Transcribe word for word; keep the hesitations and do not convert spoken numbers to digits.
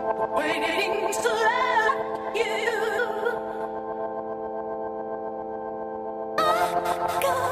Waiting to love you. Oh, God.